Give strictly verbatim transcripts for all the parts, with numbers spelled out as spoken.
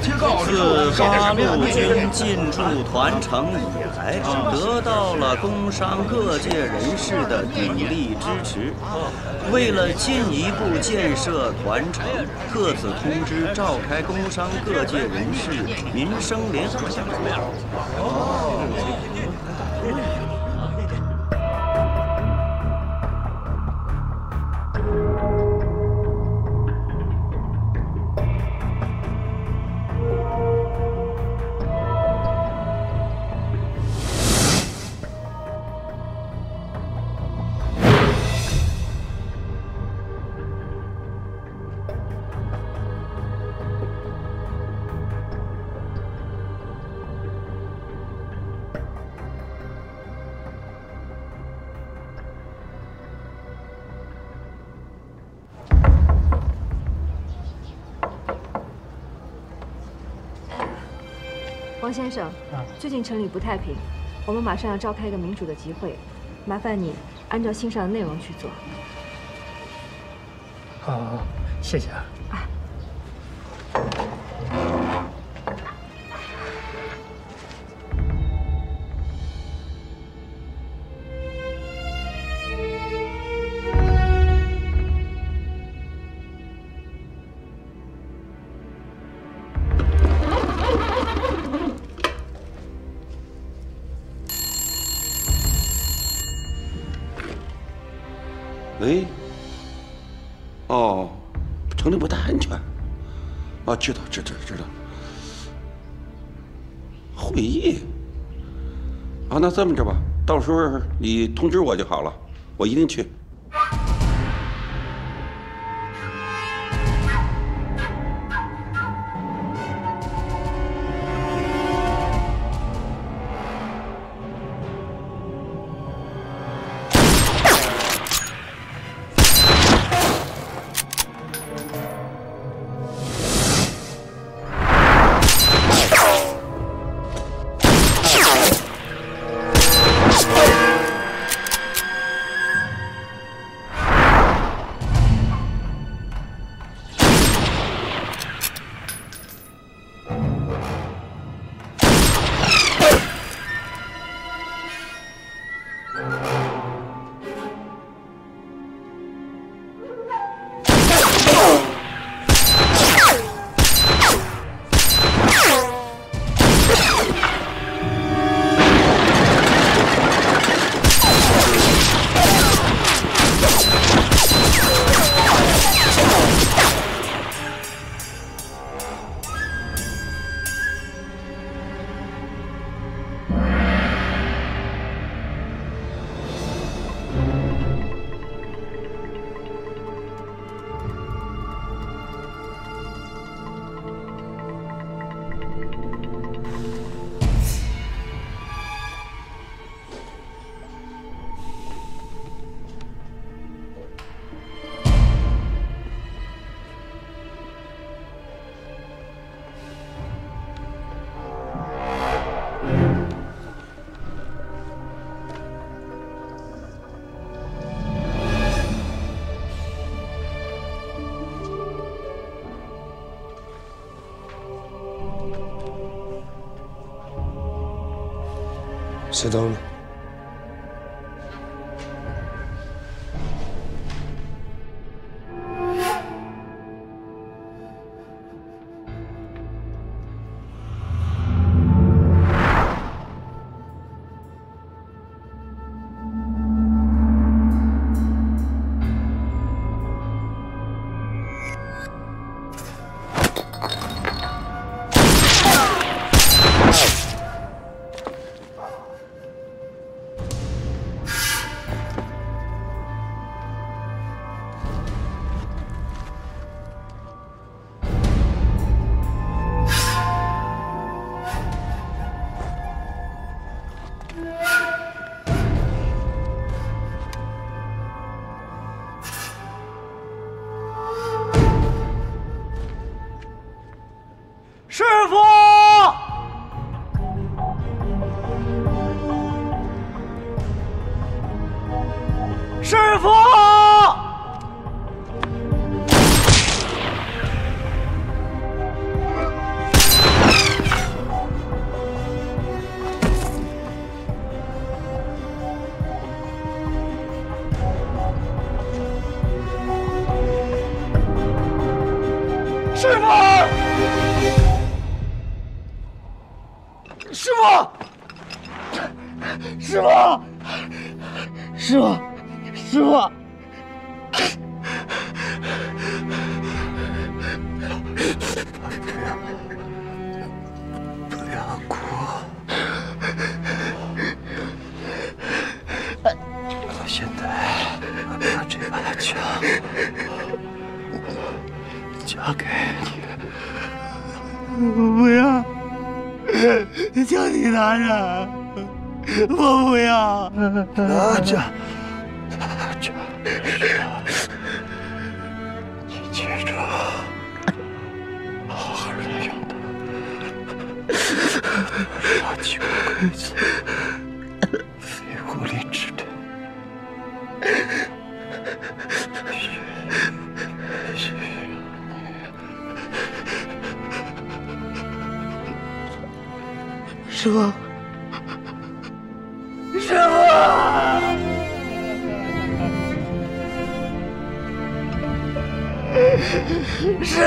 自八路军进驻团城以来，得到了工商各界人士的鼎力支持。为了进一步建设团城，特此通知召开工商各界人士民生联合讲座。 王先生，最近城里不太平，我们马上要召开一个民主的集会，麻烦你按照信上的内容去做。好，好，好，谢谢啊。啊。喂，哦，城里不太安全。哦，知道，知道，知道。会议啊，那这么着吧，到时候你通知我就好了，我一定去。 知道了。师傅，师傅，师傅，师傅，师傅，不要哭，我现在把这把枪交给你，不要，叫你拿着，我不要，拿着，拿着，你记住，好好的用它，杀几个鬼子，飞狐狸之腿。 师傅，师傅，师傅。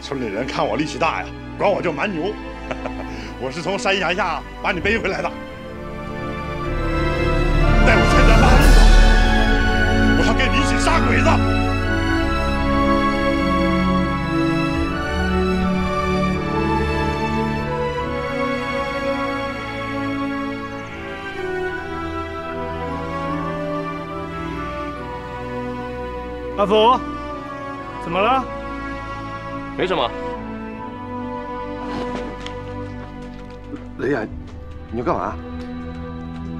村里人看我力气大呀，管我叫蛮牛。我是从山崖下把你背回来的。带我参加拉路吧，我要跟你一起杀鬼子。阿福，怎么了？ 没什么，雷雅，你要干嘛？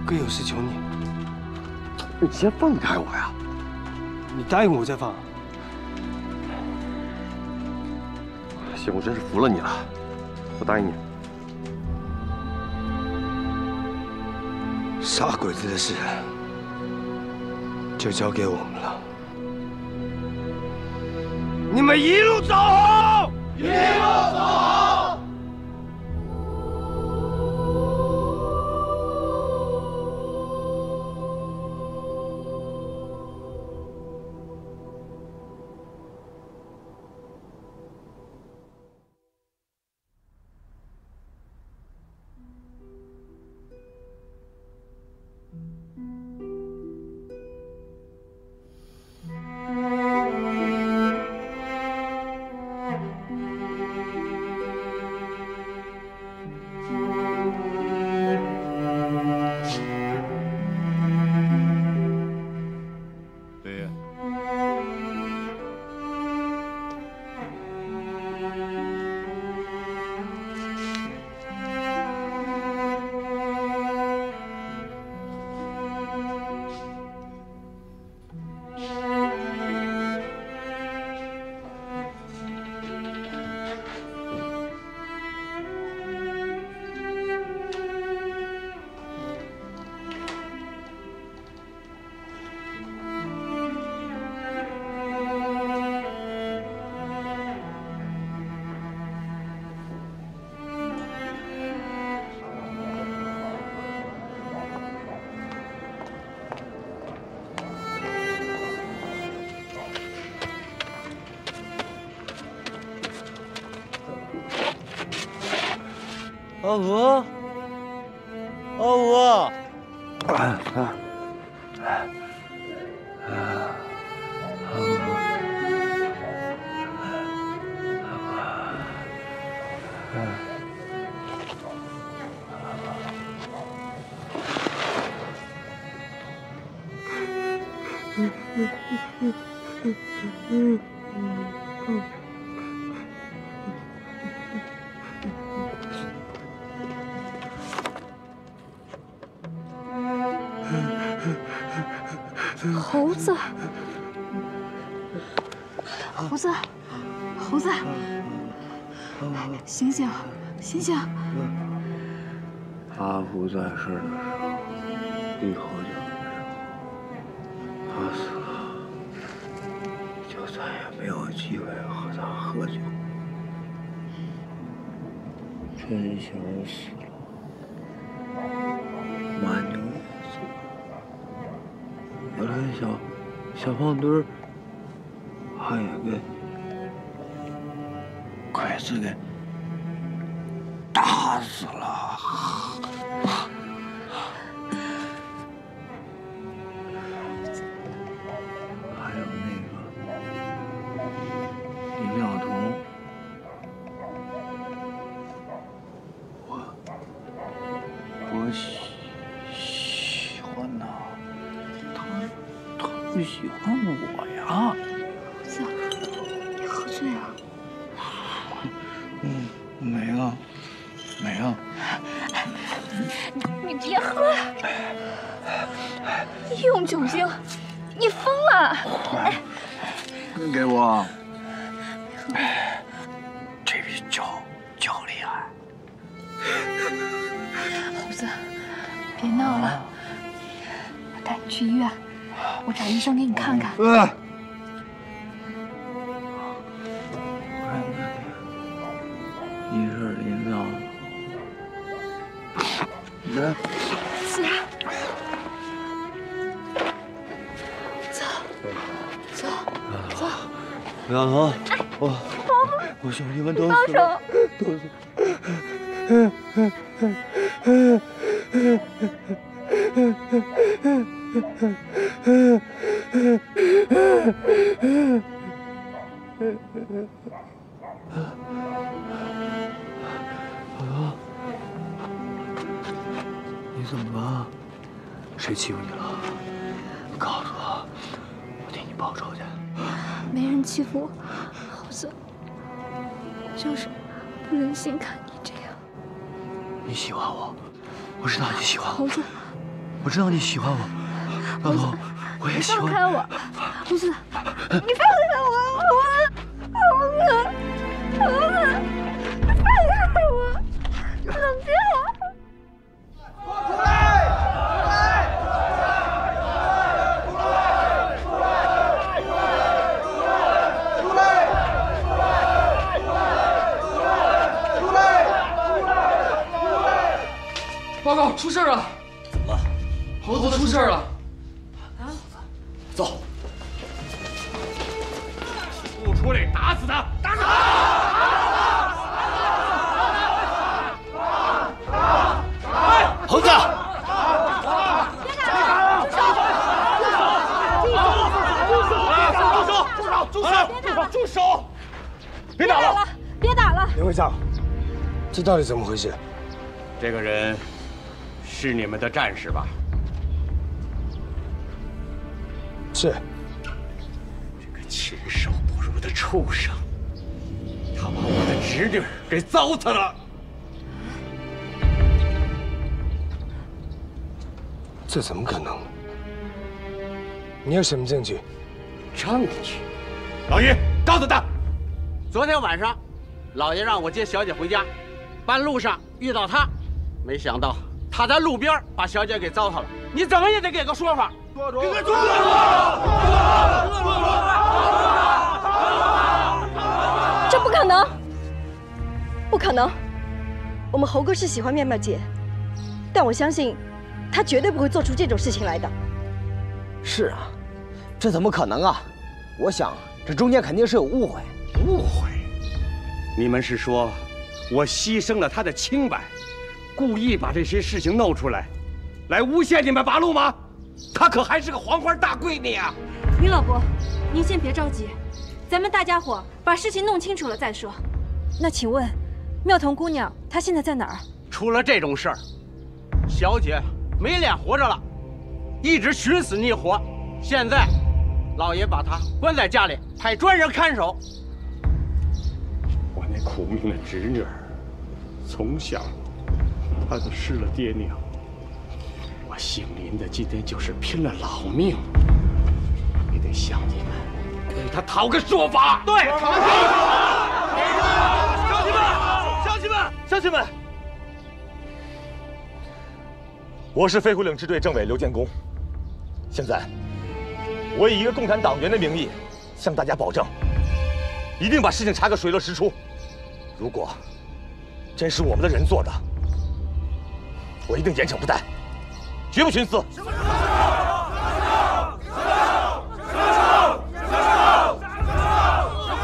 哥有事求你，你先放开我呀！你答应我再放。行，我真是服了你了，我答应你。杀鬼子的事就交给我们了，你们一路走好。 一路走好。Allah. Allah. Allah.猴子，猴子，猴子，醒醒，醒醒！他不在世的时候，一口酒没有，他死了，就再也没有机会和他喝酒。真想死了，蛮牛死了。 我这小小胖墩儿，还有个筷子给打死了。还有那个李妙彤，我我喜喜欢他。 不喜欢我呀，猴子，你喝醉了？嗯，没有，没有。你你别喝，医用酒精，你疯了！你给我，这瓶酒酒厉害。猴子，别闹了，我带你去医院。 我找医生给你看看。呃、一是淋到了，来，子然，走，走，走，梁彤，我我兄弟们都死了，都死了。 你怎么了？谁欺负你了？你告诉我，我替你报仇去。没人欺负我，猴子，就是不忍心看你这样。你喜欢我，我知道你喜欢我。猴子，我知道你喜欢我。 老头，我也喜欢。你放开我，猴子！你放开我，猴子！猴子！猴子！你放开我！冷静！出来！出来！出来！出来！出来！出来！出来！出来！出来！报告，出事了！怎么了？猴子出事了！ 走，不出来，打死他！打死他！猴子，别打了！住手！住手！住手！住手！别打了！别打了！林会长，这到底怎么回事？这个人是你们的战士吧？ 是这个禽兽不如的畜生，他把我的侄女给糟蹋了。这怎么可能？你有什么证据？证据？老爷，告诉他，昨天晚上，老爷让我接小姐回家，半路上遇到他，没想到他在路边把小姐给糟蹋了。你怎么也得给个说法。 捉住！捉住！捉住！这不可能，不可能！我们猴哥是喜欢妙妙姐，但我相信，他绝对不会做出这种事情来的。是啊，这怎么可能啊？我想这中间肯定是有误会。误会？你们是说我牺牲了他的清白，故意把这些事情弄出来，来诬陷你们八路吗？她可还是个黄花大闺女啊！于老伯，您先别着急，咱们大家伙把事情弄清楚了再说。那请问，妙彤姑娘她现在在哪儿？出了这种事儿，小姐没脸活着了，一直寻死觅活，现在老爷把她关在家里，派专人看守。我那苦命的侄女儿。 从小，他就失了爹娘。我姓林的今天就是拼了老命，也得向你们给他讨个说法。对，乡亲们，乡亲们，乡亲们，我是飞虎岭支队政委刘建功。现在，我以一个共产党员的名义，向大家保证，一定把事情查个水落石出。如果 真是我们的人做的，我一定严惩不贷，绝不徇私。什么时候？什么时候？什么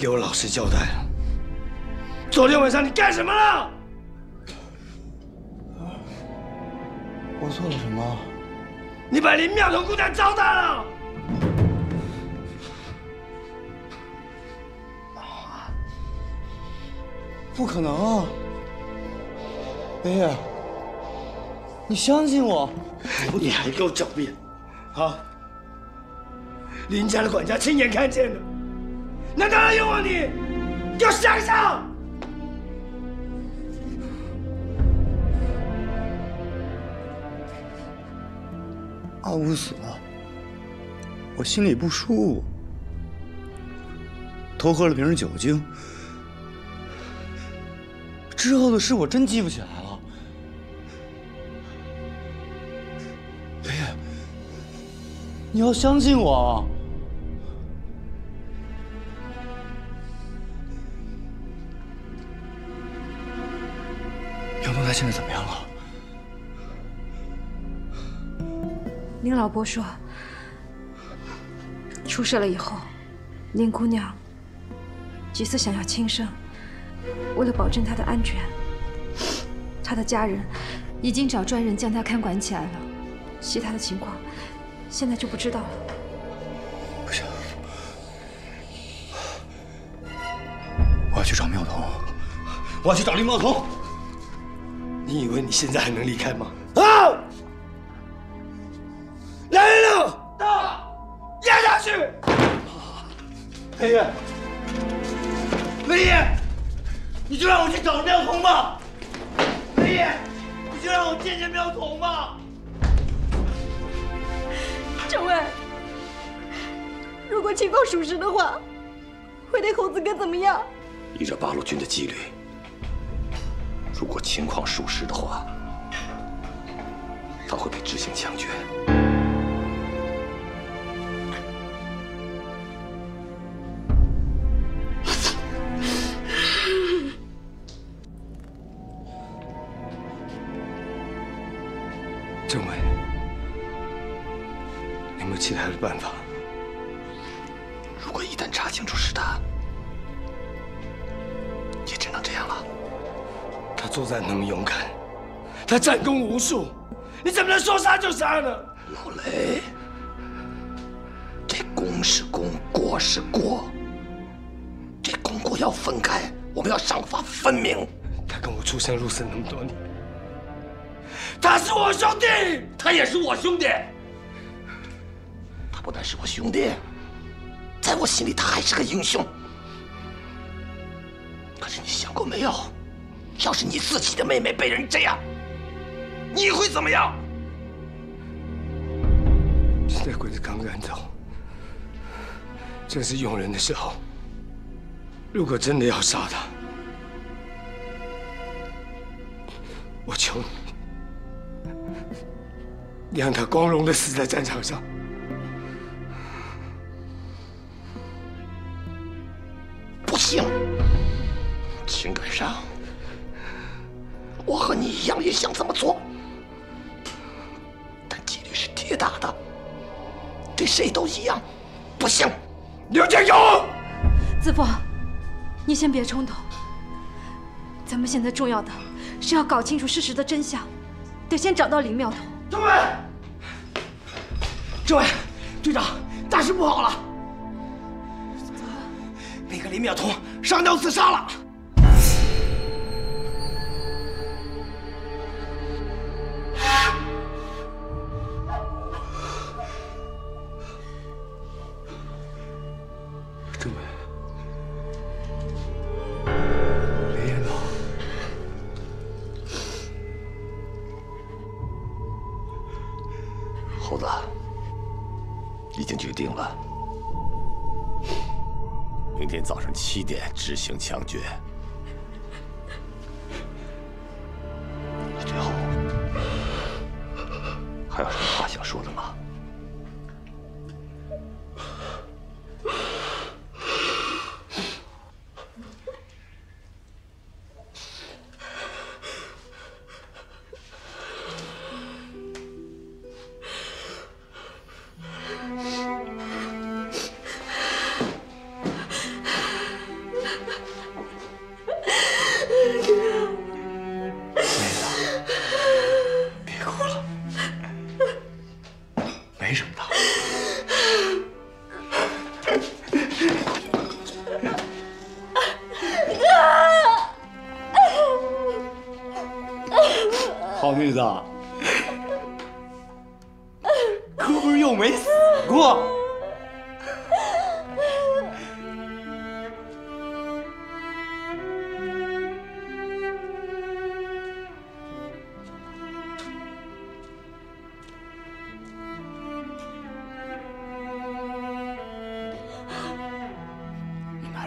时候？老实交代了，昨天晚上你干什么了？我做了什么？你把林妙彤姑娘糟蹋了！不可能啊！爷爷，你相信我？你还给我狡辩啊！林家的管家亲眼看见了。 难道要冤枉你？给我想想！阿武死了，我心里不舒服，偷喝了瓶酒精。之后的事我真记不起来了。爷爷，你要相信我。 他现在怎么样了？林老伯说，出事了以后，林姑娘几次想要轻生，为了保证她的安全，她的家人已经找专人将她看管起来了。其他的情况，现在就不知道了。不行，我要去找妙彤，我要去找林妙彤。 你以为你现在还能离开吗？啊！来人了，到，压下去！黑夜，黑夜，你就让我去找苗童吧。黑夜，你就让我见见苗童吧。政委，如果情况属实的话，会对猴子哥怎么样？依着八路军的纪律。 如果情况属实的话，他会被执行枪决。政委，有没有其他的办法？如果一旦查清楚是他，也只能这样了。 他作战那么勇敢，他战功无数，你怎么能说杀就杀呢？老雷，这功是功，过是过，这功过要分开，我们要赏罚分明。他跟我出生入死那么多年，他是我兄弟，他也是我兄弟。他不但是我兄弟，在我心里他还是个英雄。可是你想过没有？ 要是你自己的妹妹被人这样，你会怎么样？刚赶走，正是用人的时候。如果真的要杀他，我求你，你让他光荣的死在战场上。 行，情感上，我和你一样也想这么做，但几率是铁打的，对谁都一样。不行，刘建勇，子枫，你先别冲动。咱们现在重要的是要搞清楚事实的真相，得先找到林妙彤。政委，政委，队长，大事不好了！ 那个林妙彤上吊自杀了。政委，林艳彤，猴子，已经决定了。 明天早上七点执行枪决。你最后还有什么话想说的吗？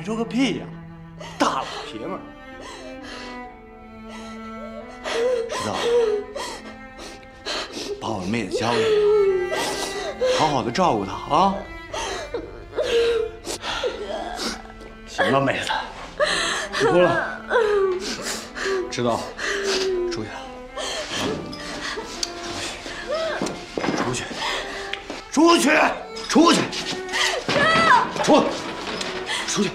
说个屁呀！大老爷们儿，石头，把我妹子交给我，好好的照顾她啊！行了，妹子，别哭了。石头，出去，出去，出去，出去，出去，出，出去。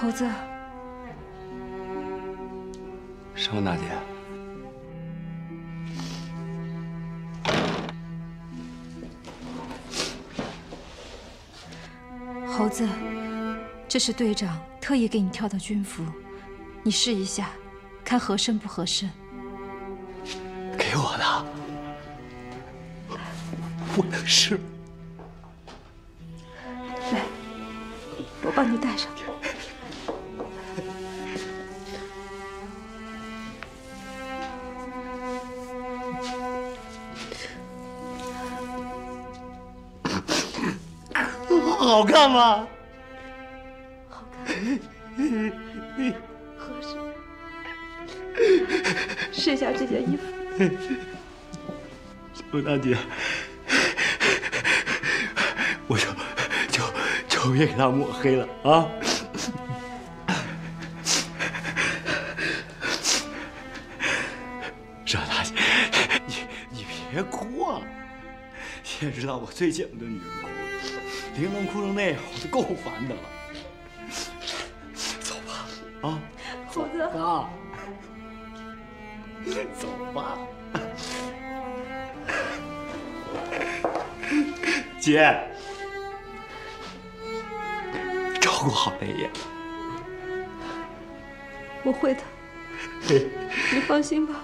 猴子，什么大姐？猴子，这是队长特意给你挑的军服，你试一下，看合身不合身。给我的，我能试？来，我帮你戴上。 好看吗？好看，合适。试一下这件衣服。刘大姐，我就就就别给他抹黑了啊！赵大姐，你你别哭啊！你也知道我最见不得女人哭。 玲珑哭成那样，我都够烦的了。走吧，啊，猴子，走吧。姐，照顾好梅爷。我会的，你放心吧。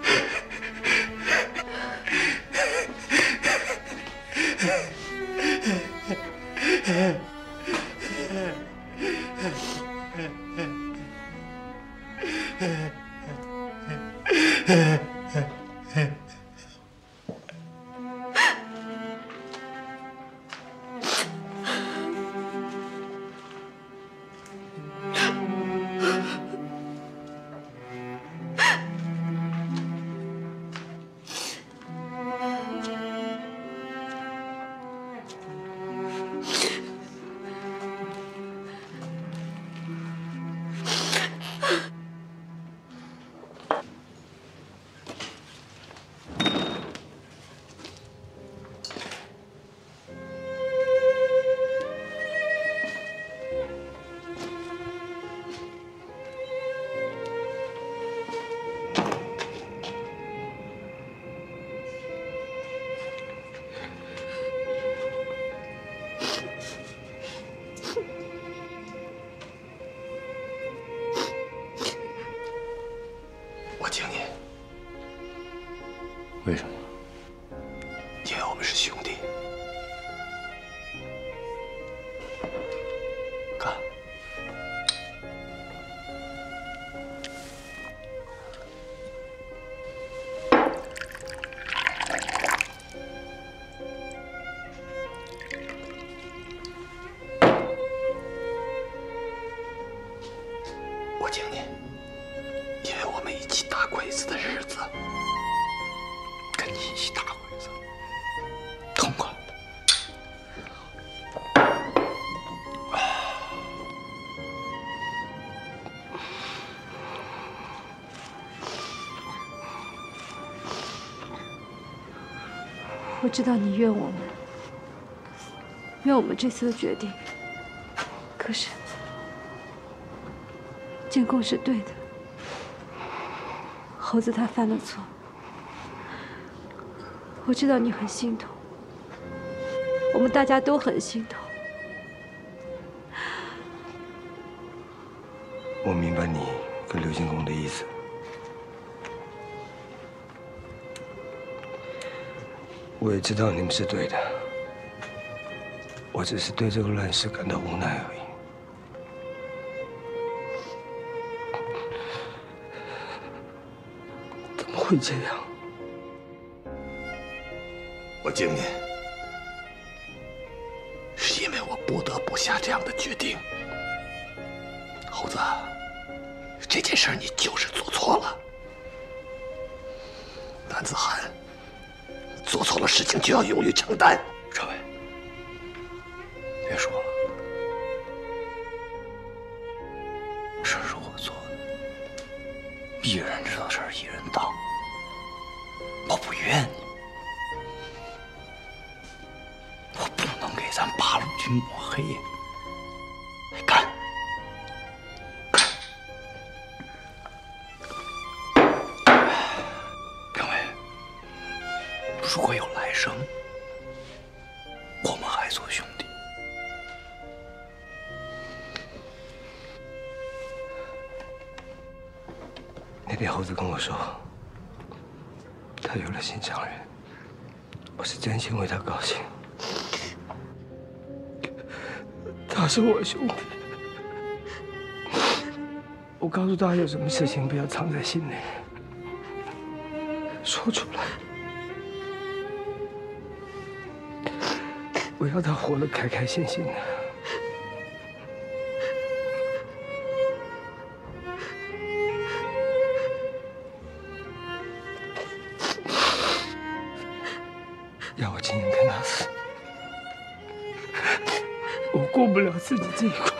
我知道你怨我们，怨我们这次的决定。可是，进贡是对的，猴子他犯了错。我知道你很心痛，我们大家都很心痛。我明白你跟刘进贡的意思。 我也知道你们是对的，我只是对这个乱世感到无奈而已。怎么会这样？我敬你，是因为我不得不下这样的决定。猴子，这件事你就是做错了。男子汉。 做错了事情就要勇于承担。传伟，别说了，事是我做的，一人知道事儿一人当，我不怨你，我不能给咱八路军抹黑。干！ 如果有来生，我们还做兄弟。那天猴子跟我说，他有了心上人，我是真心为他高兴。他是我兄弟，我告诉他有什么事情不要藏在心里，说出来。 我要他活得开开心心的。要我今天跟他死，我过不了自己这一关。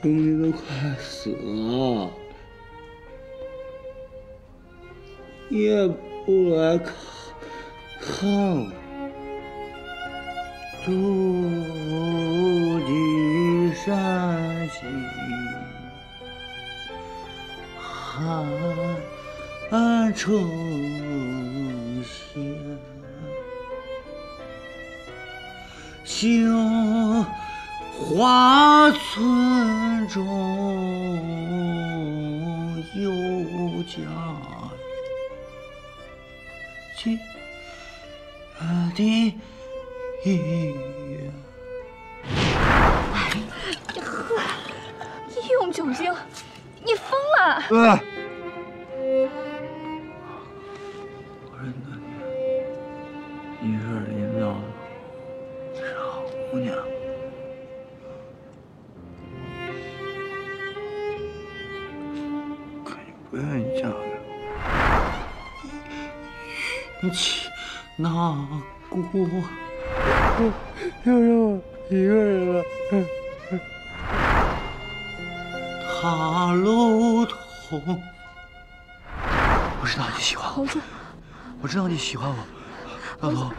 终于都快死了，也不来看看，住进山西，寒城县，杏花村中有家亲的医院。呵，用酒精，你疯了！呃、我认得你，你是林导的，是好姑娘。 不愿意嫁给你去那姑，就让我一个人了。塔楼童，我知道你喜欢我，我知道你喜欢我，老头。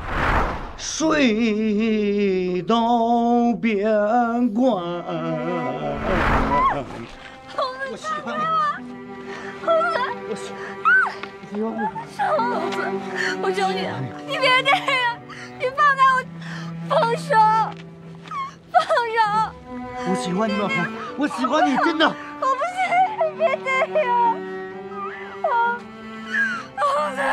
水到边关，我喜欢你。 我喜欢你，猴子，我求你，你别这样，你放开我，放手，放手！我喜欢你，老婆，我喜欢你，真的。我不行，别这样，猴子。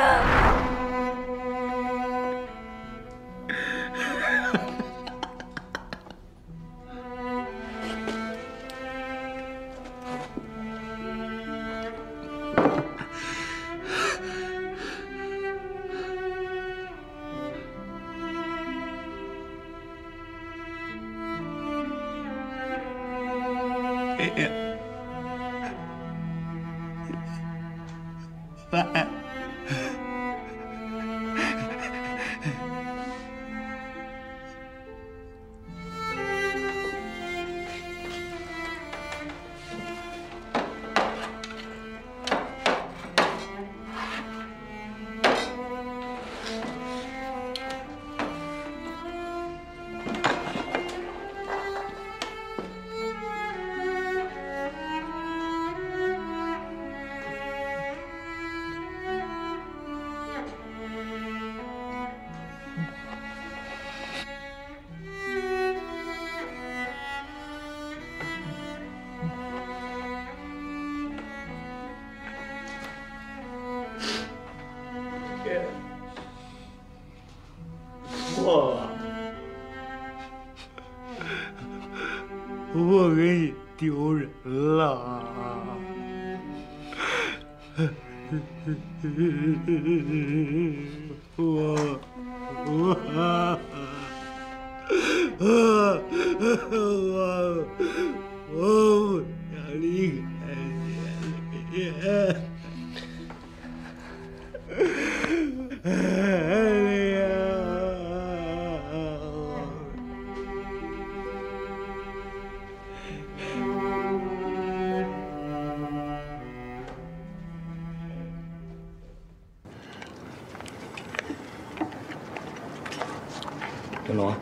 云龙，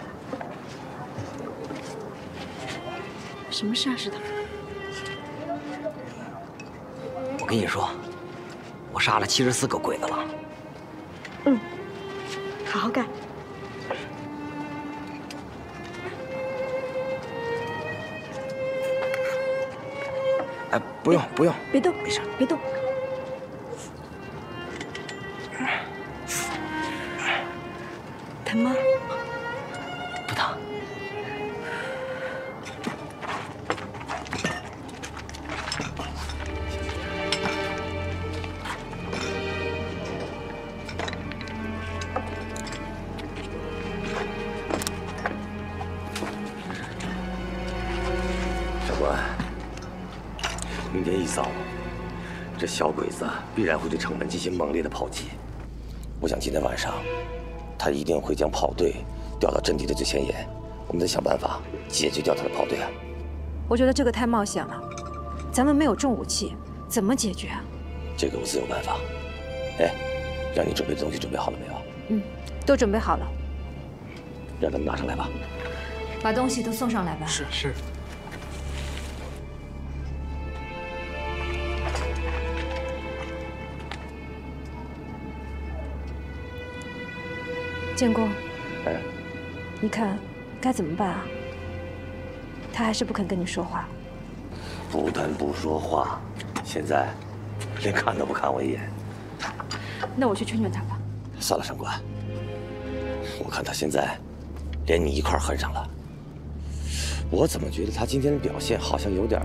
什么事啊，石头？我跟你说，我杀了七十四个鬼子了。嗯，好好干。哎，不用不用，别动，没事，别动。 小鬼子必然会对城门进行猛烈的炮击，我想今天晚上，他一定会将炮队调到阵地的最前沿，我们得想办法解决掉他的炮队啊！我觉得这个太冒险了，咱们没有重武器，怎么解决啊？这个我自有办法。哎，让你准备的东西准备好了没有？嗯，都准备好了。让他们拿上来吧。把东西都送上来吧。是是。是 建功，哎，你看该怎么办啊？他还是不肯跟你说话，不但不说话，现在连看都不看我一眼。那我去劝劝他吧。算了，上官，我看他现在连你一块恨上了。我怎么觉得他今天的表现好像有点……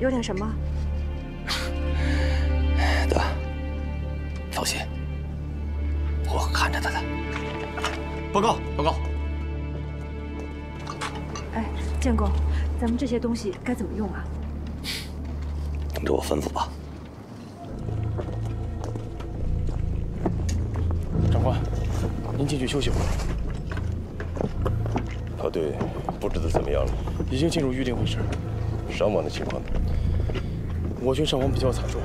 有点什么？对吧？放心。 我看着他的报告，报告。哎，建工，咱们这些东西该怎么用啊？等着我吩咐吧。长官，您进去休息会儿。小队布置的怎么样了？已经进入预定会师。伤亡的情况呢？我军伤亡比较惨重，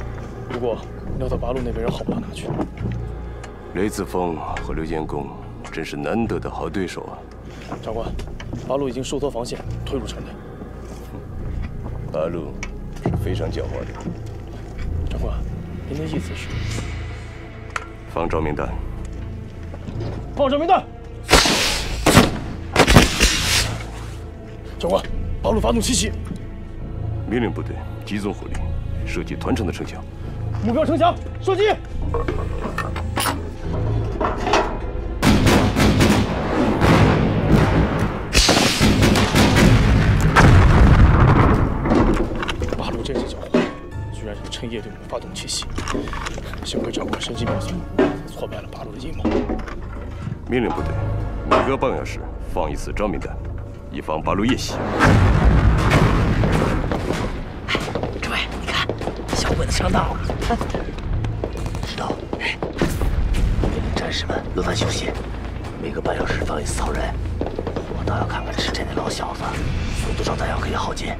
不过撂到八路那边人好不到哪去。 雷自峰和刘建功真是难得的好对手啊！长官，八路已经收缩防线，退入城内。八路是非常狡猾的。长官，您的意思是？放照明弹！放照明弹！长官，八路发动奇袭！命令部队集中火力，射击团城的城墙。目标城墙，射击！ 趁夜对我们发动奇袭，幸亏长官神机妙算，挫败了八路的阴谋。命令部队每个半小时放一次照明弹，以防八路夜袭。哎，诸位，你看，小鬼子上当了。知道，哎，命令战士们轮番休息，每个半小时放一次操人。我倒要看看吃这那老小子有多少弹药可以耗尽。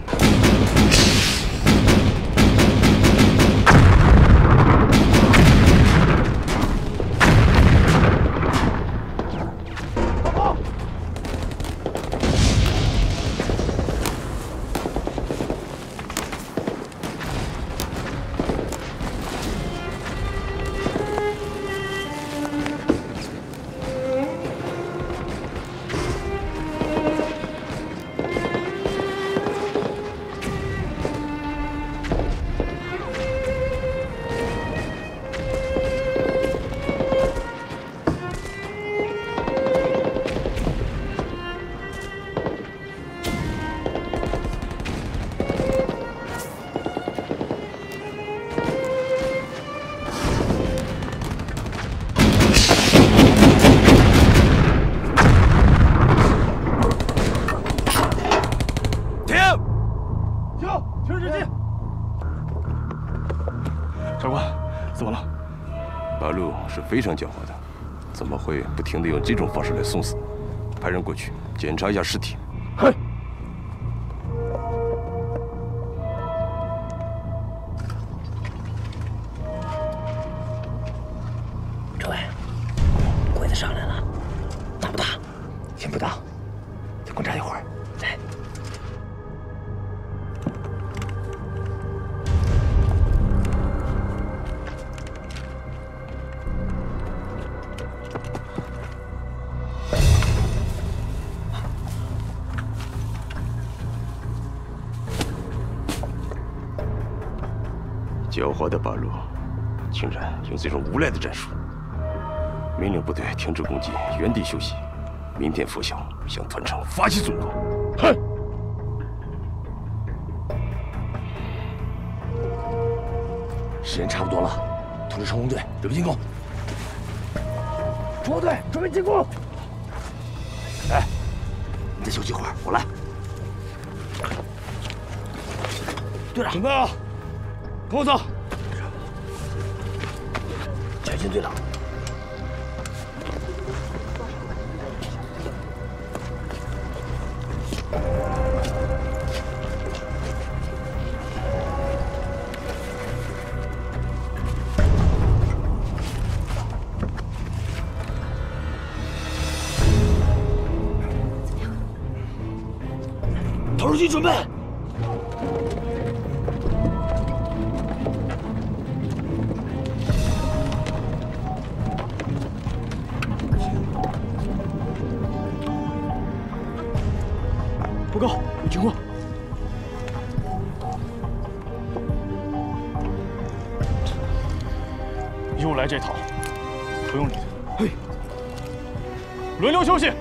非常狡猾的，怎么会不停地用这种方式来送死？派人过去检查一下尸体。嘿，诸位，鬼子上来了，大不大？先不大，再观察一会儿。来，狡猾的八路，竟然用这种无赖的战术！命令部队停止攻击，原地休息。明天拂晓向团城发起总攻。嗨！时间差不多了，通知冲锋队准备进攻。冲锋队准备进攻。哎，你再休息会儿，我来。队长，准备啊！ 跟我走，小心队长。重新准备。 报告，有情况。又来这套，不用理他。嘿，轮流休息。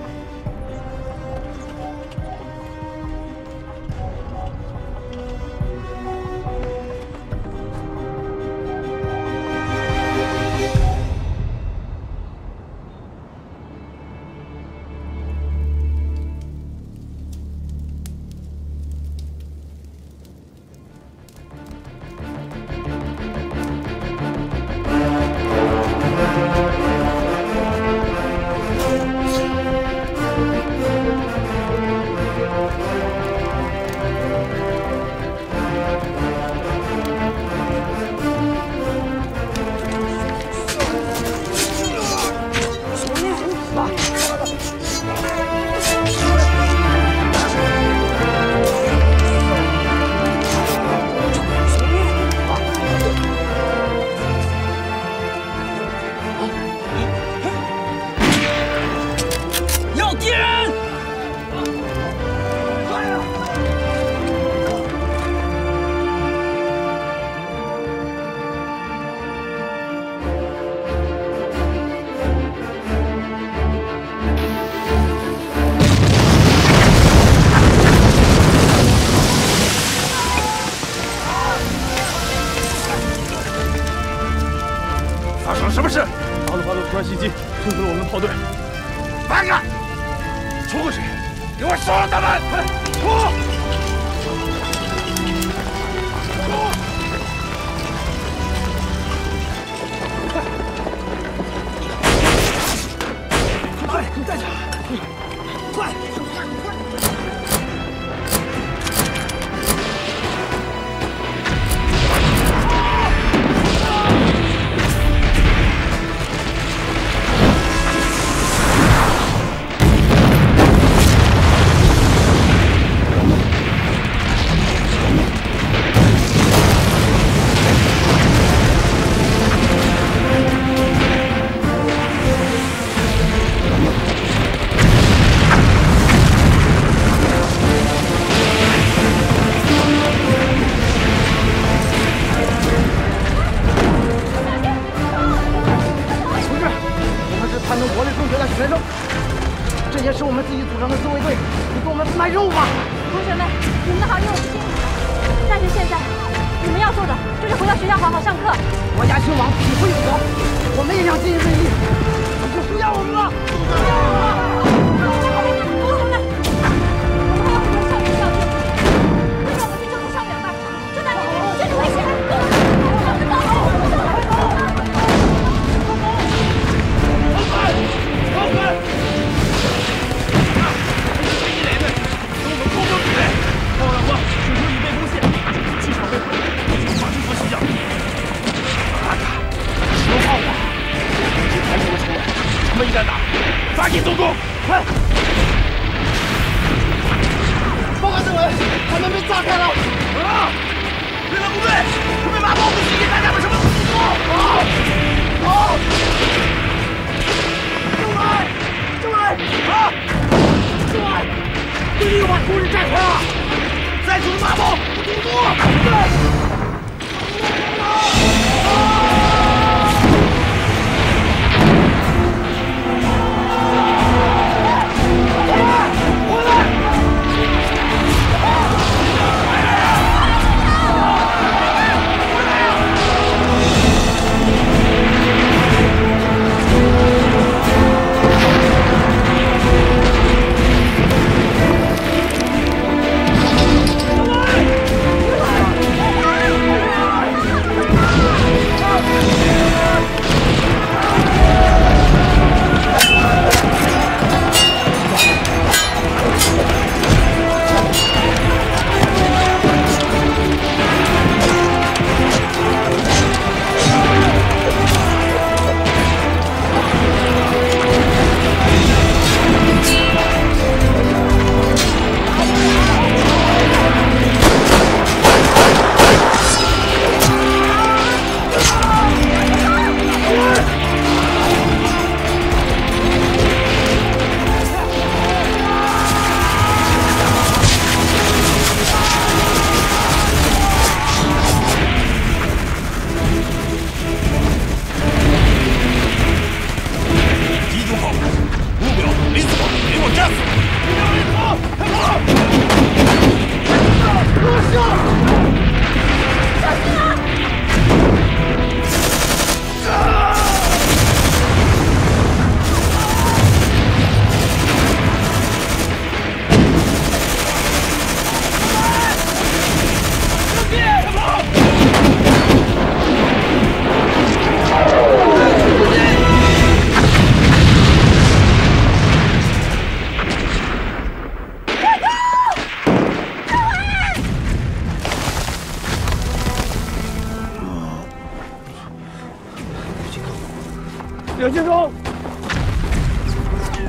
刘建忠，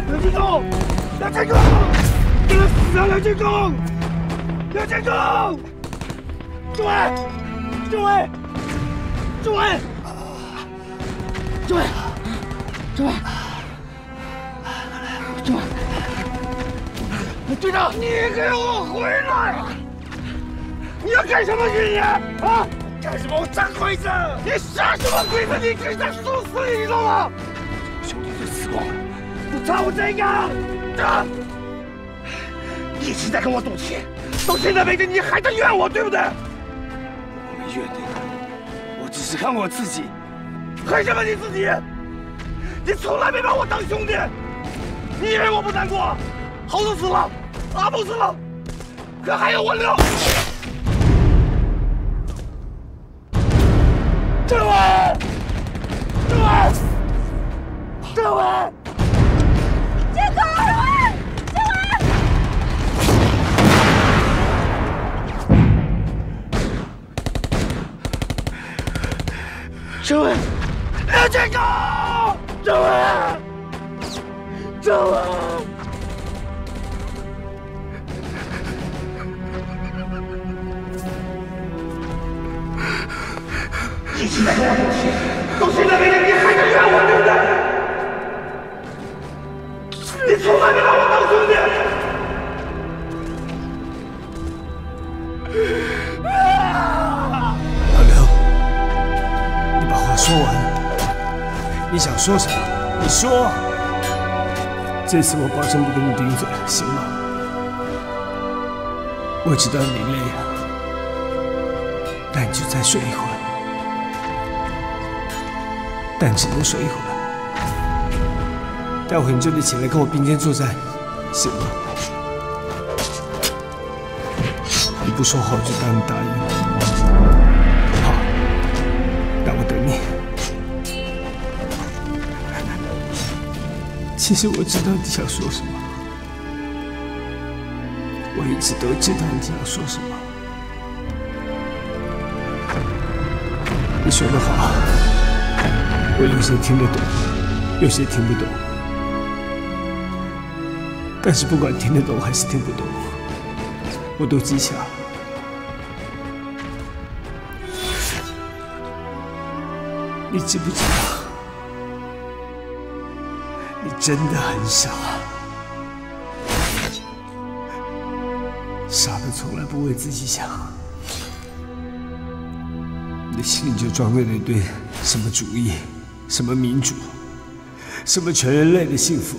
刘建忠，刘建忠，给他死啊！刘建忠，刘建忠，朱伟，朱伟，朱伟，朱伟，朱伟，朱伟，队长，你给我回来！你要干什么去你？啊！ 干什么？我炸鬼子！你杀什么鬼子？你给他送死，你知道吗？兄弟都死光了，都差我这个！啊！一直在跟我赌气，到现在为止你还在怨我，对不对？我没怨你，我只是看我自己。恨什么你自己？你从来没把我当兄弟，你以为我不难过？猴子死了，阿木死了，可还有我刘。 政委，政委，政委，这个政委，政委，政委，刘建功，政委，政委，一直在跟我赌气，到现在为止你还在怨我，对不对？你从来没把我当兄弟。老刘，你把话说完，你想说什么？你说啊！这次我保证不跟你顶嘴，行吗？我知道你累啊，那你就再睡一会儿。 但只能睡一会儿，待会你就得起来跟我并肩作战，行吗？你不说话，我就当你答应了。好，那我等你。其实我知道你想说什么，我一直都知道你想说什么。你说得好。 我有些听得懂，有些听不懂。但是不管听得懂还是听不懂，我都记下。你知不知道？你真的很傻，傻的从来不为自己想。你的心里就装着那堆什么主义。 什么民主，什么全人类的幸福，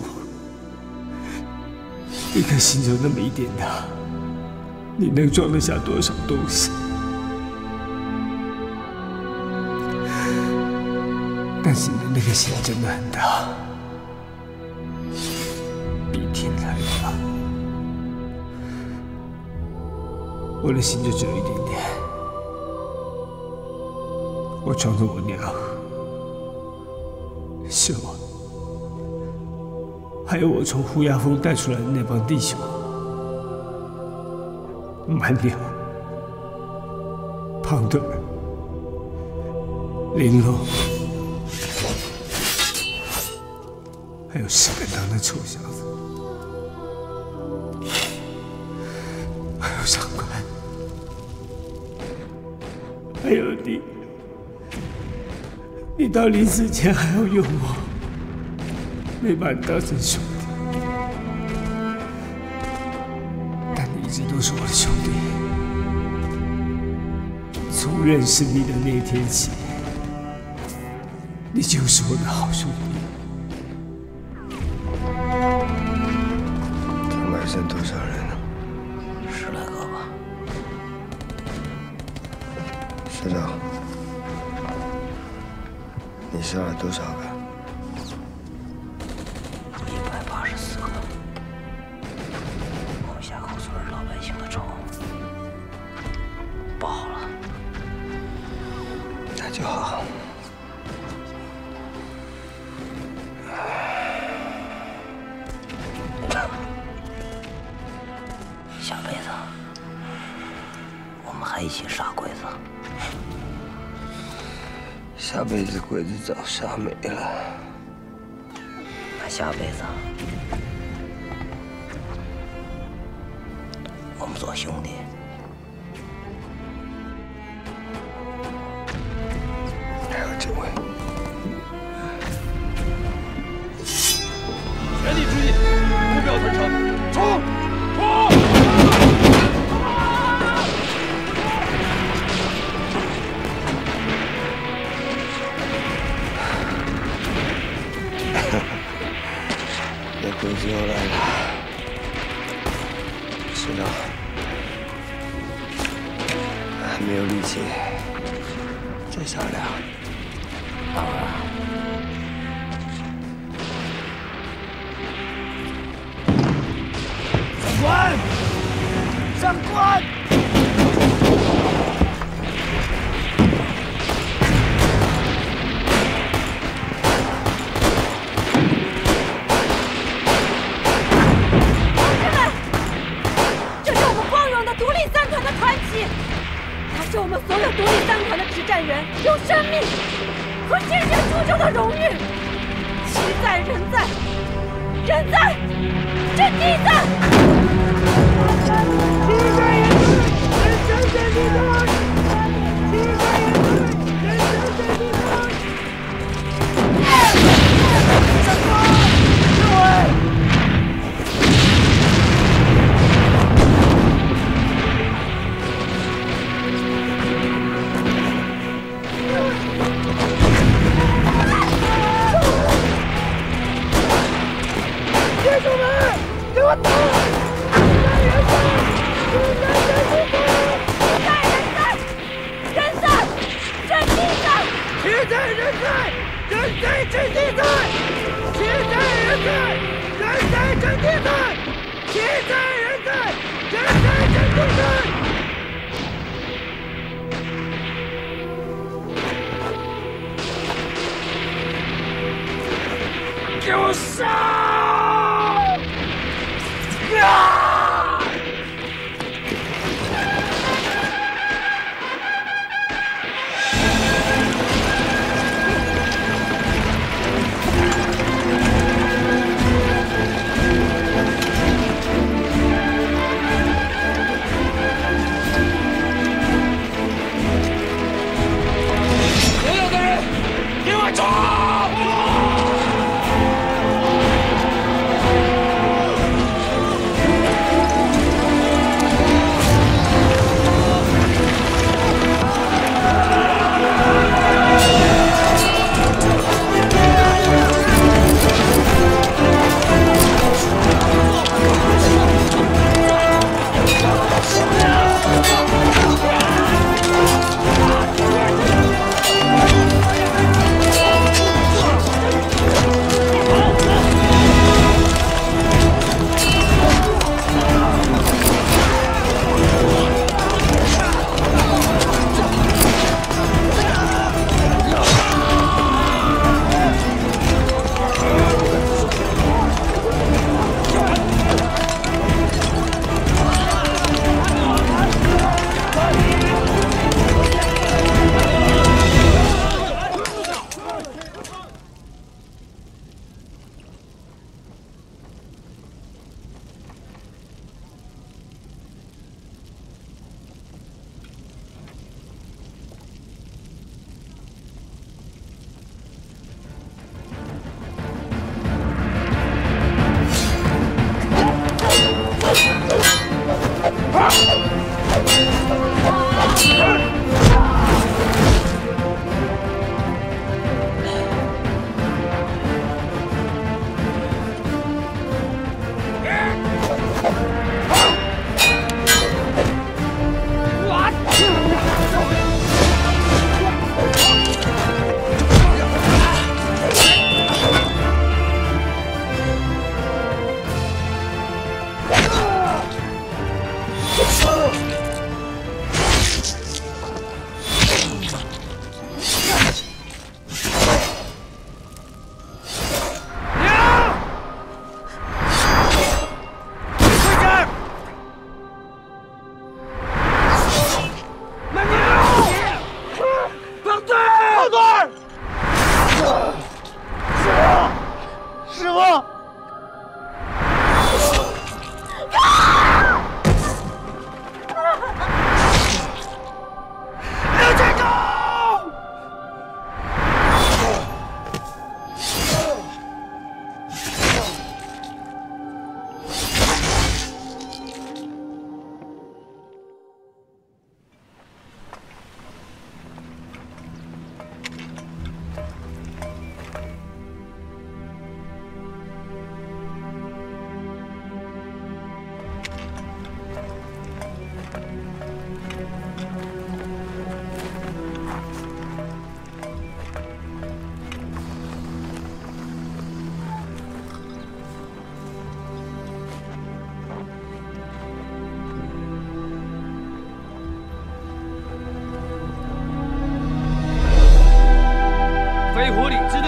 一颗心就那么一点大，你能装得下多少东西？但是你的那颗心真的很大，比天还大。我的心就只有一点点，我装着我娘。 是我，还有我从胡崖峰带出来的那帮弟兄，蛮鸟、胖墩、玲珑，还有石敢当那臭小子，还有长官，还有你。 你到临死前还要用我，没把你当成兄弟，但你一直都是我的兄弟。从认识你的那天起，你就是我的好兄弟。他们还剩多少人呢？十来个吧。学长。 你杀了多少个？一百八十四个。我们峡口村老百姓的仇报了。那就好。下辈子我们还一起杀鬼子。 下辈子鬼子早杀没了。下辈子我们做兄弟。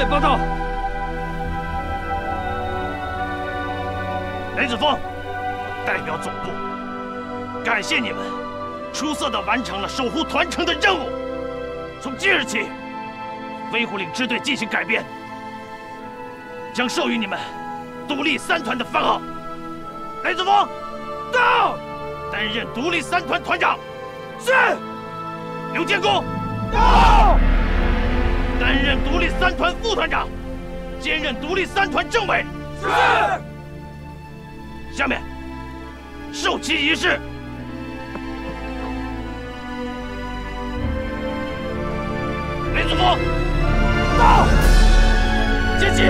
面报道。雷子峰，我代表总部，感谢你们，出色地完成了守护团城的任务。从即日起，威虎岭支队进行改编，将授予你们独立三团的番号。雷子峰，到，担任独立三团团长。是。刘建功，到。 担任独立三团副团长，兼任独立三团政委。是。下面，授旗仪式。雷子峰，到。接旗。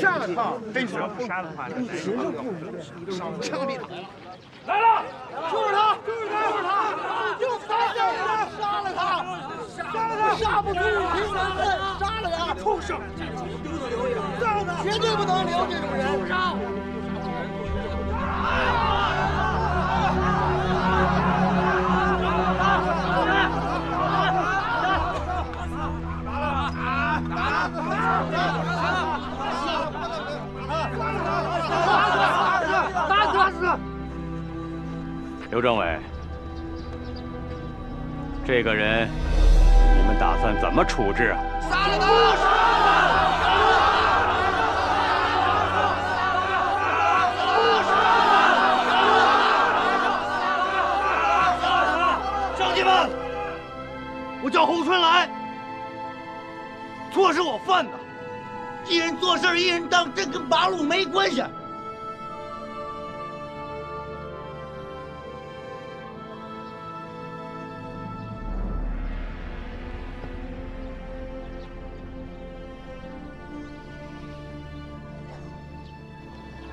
上了套，真是杀的话，一直就不一，枪毙他！来了，捉住他，捉住他，就是他，就是他，杀了他，杀了他，杀不足以平三分，杀了他，畜生，丢都留一个，杀了他，绝对不能留这种人，杀！ 刘政委，这个人你们打算怎么处置啊？杀了他！乡亲们，我叫侯春来，错是我犯的，一人做事一人当，这跟八路没关系。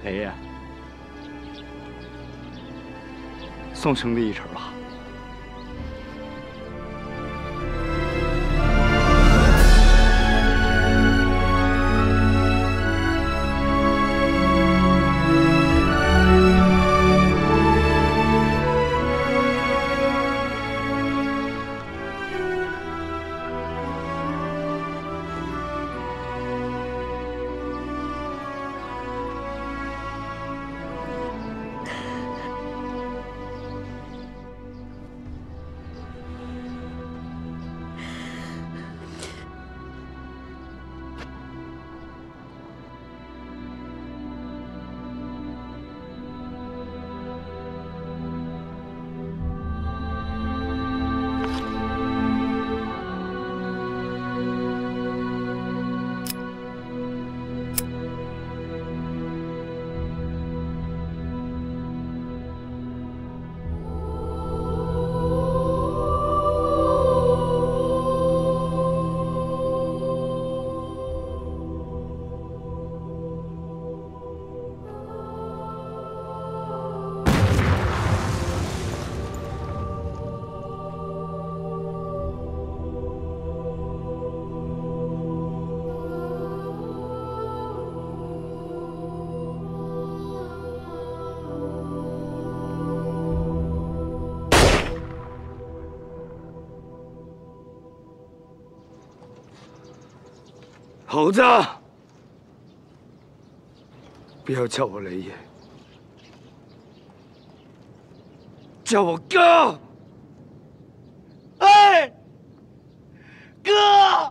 雷爷，送兄弟一程吧。 猴子，不要叫我雷爷，叫我哥。哎，哥！哥！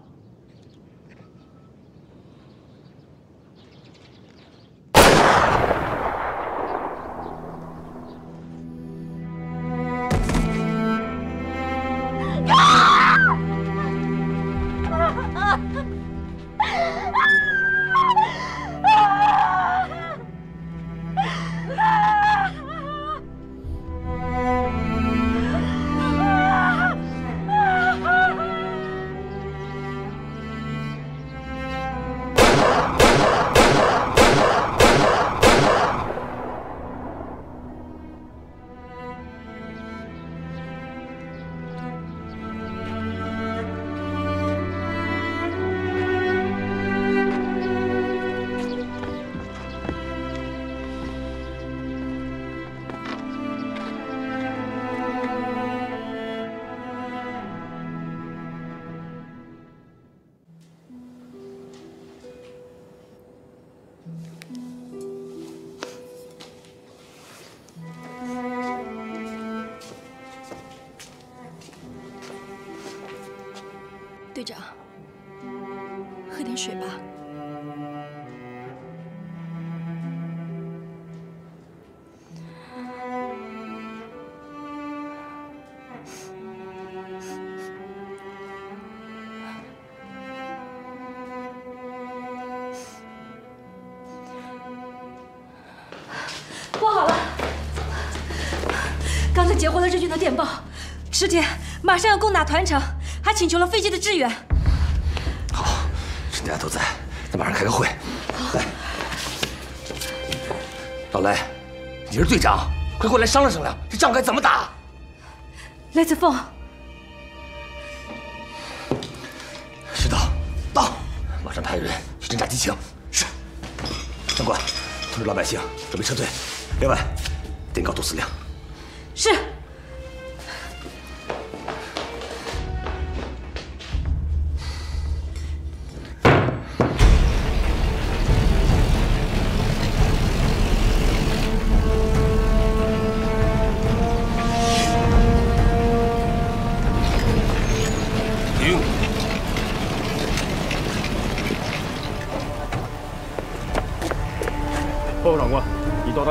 队长，喝点水吧。不好了！刚才截获了日军的电报，师姐，马上要攻打团城，还请求了飞机的支援。好，趁大家都在，咱马上开个会。来，老雷，你是队长，快过来商量商量，这仗该怎么打？来自凤，石头，到，马上派人去侦查敌情。是，长官，通知老百姓准备撤退。另外，电告杜司令。是。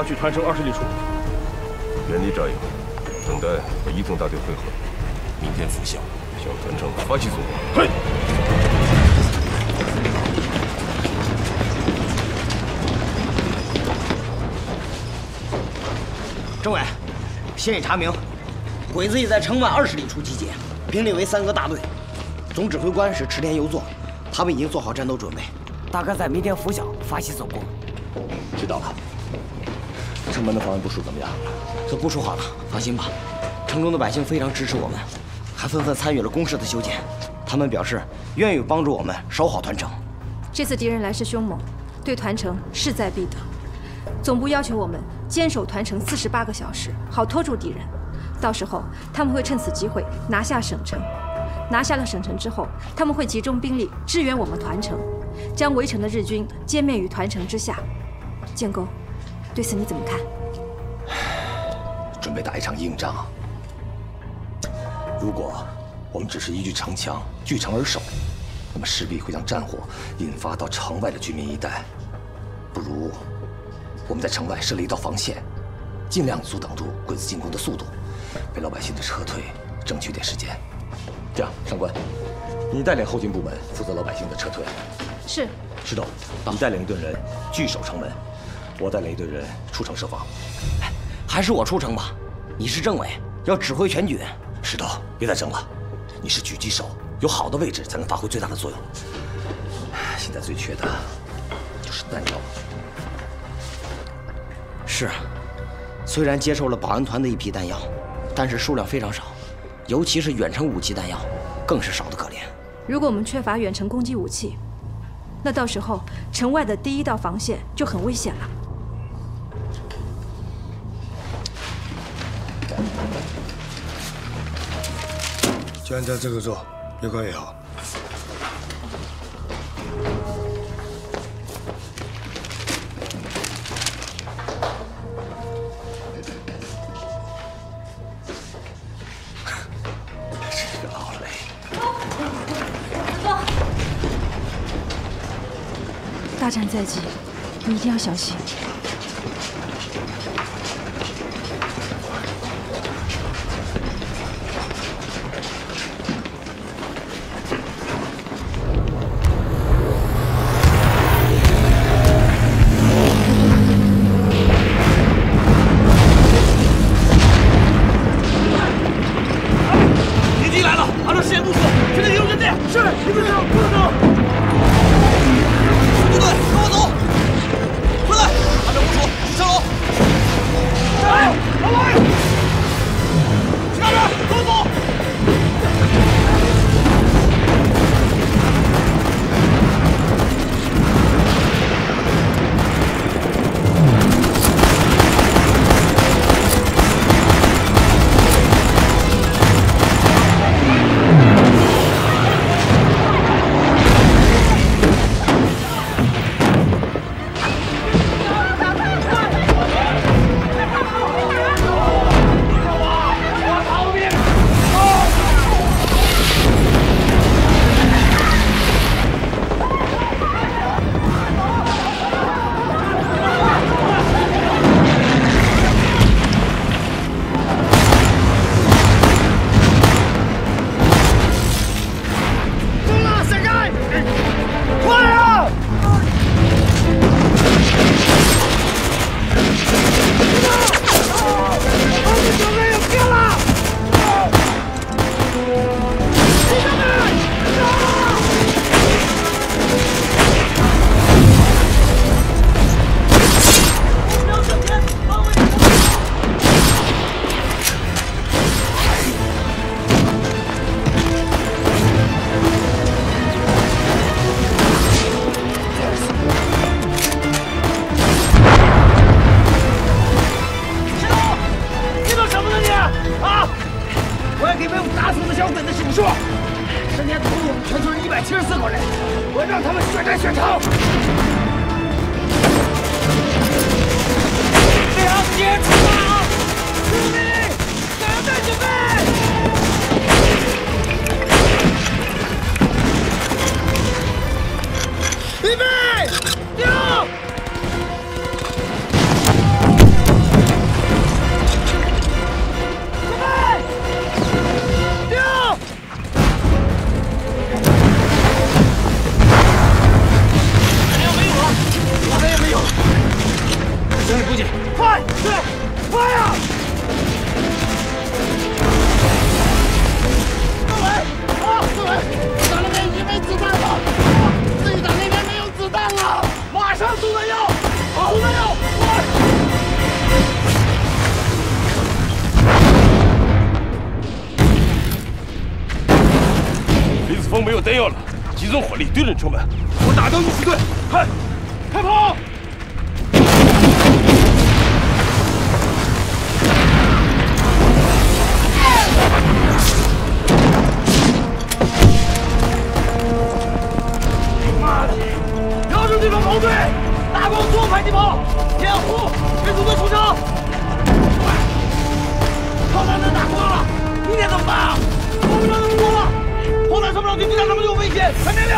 去团城二十里处，原地扎营，等待和一纵大队会合。明天拂晓，向团城发起总攻。嘿！政委，现已查明，鬼子已在城外二十里处集结，并列为三个大队。总指挥官是池田由作，他们已经做好战斗准备，大概在明天拂晓发起总攻。知道了。 城门的防卫部署怎么样？都部署好了，放心吧。城中的百姓非常支持我们，还纷纷参与了工事的修建。他们表示愿意帮助我们守好团城。这次敌人来势凶猛，对团城势在必得。总部要求我们坚守团城四十八个小时，好拖住敌人。到时候他们会趁此机会拿下省城。拿下了省城之后，他们会集中兵力支援我们团城，将围城的日军歼灭于团城之下。建功。 对此你怎么看？准备打一场硬仗。如果我们只是依据城墙据城而守，那么势必会将战火引发到城外的居民一带。不如我们在城外设立一道防线，尽量阻挡住鬼子进攻的速度，为老百姓的撤退争取点时间。这样，上官，你带领后勤部门负责老百姓的撤退。是。石头，你带领一队人据守城门。 我带领一队人出城设防，还是我出城吧。你是政委，要指挥全军。石头，别再争了，你是狙击手，有好的位置才能发挥最大的作用。现在最缺的就是弹药。是，虽然接受了保安团的一批弹药，但是数量非常少，尤其是远程武器弹药，更是少得可怜。如果我们缺乏远程攻击武器，那到时候城外的第一道防线就很危险了。 就按照这个做，越快越好。这老雷，走！大战在即，你一定要小心。数数，今年总共我们全村一百七十四口人，我要让他们血债血偿。两节出发，兄弟，咱们再准备，预备，丢。 兄弟，出去！快，对，快呀！四维，啊，四维，咱那边已经没子弹了，自己咱那边没有子弹了，马上速弹药，速弹药，快！李子峰没有弹药了，集中火力对准城门，我打掉一支队，快，开炮！ 地方矛盾，大光左排地炮，掩护给组队出城。炮弹咱打光了，明天怎么办啊？我们让他们过了，炮弹上不上去，对他们有危险。传命令。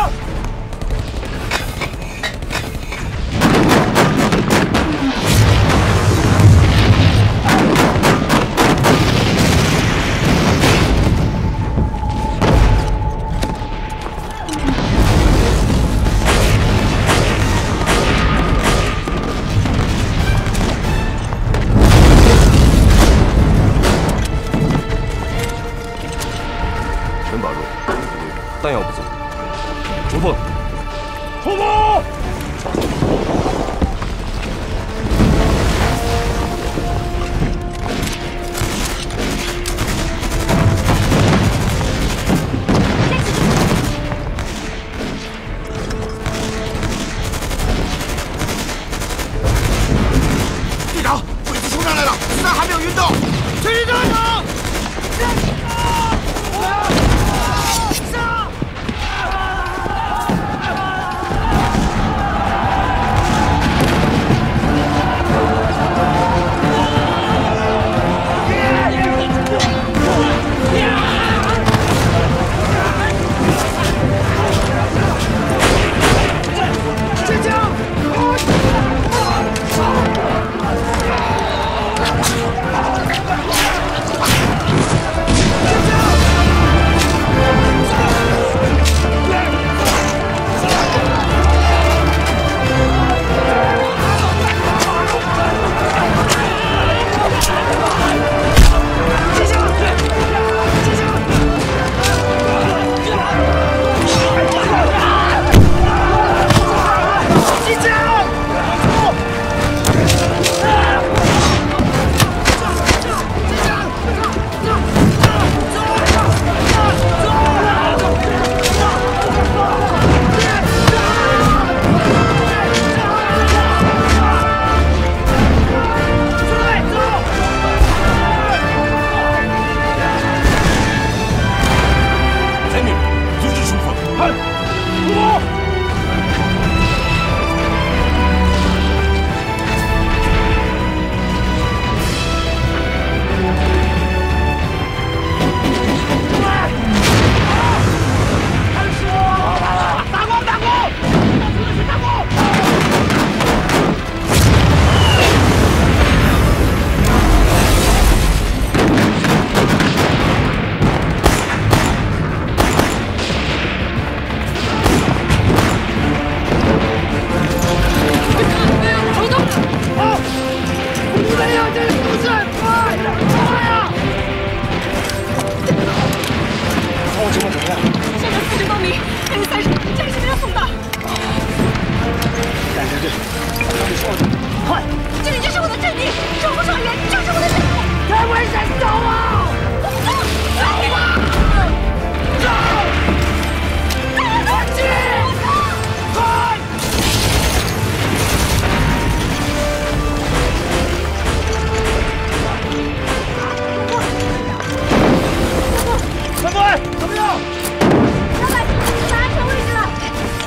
老板，你达成位置了！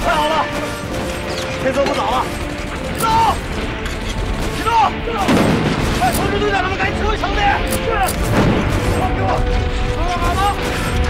太好了，天色不早了，走！启动！快通知队长，他们赶紧指挥场地！是，给我，给我，给我马吗？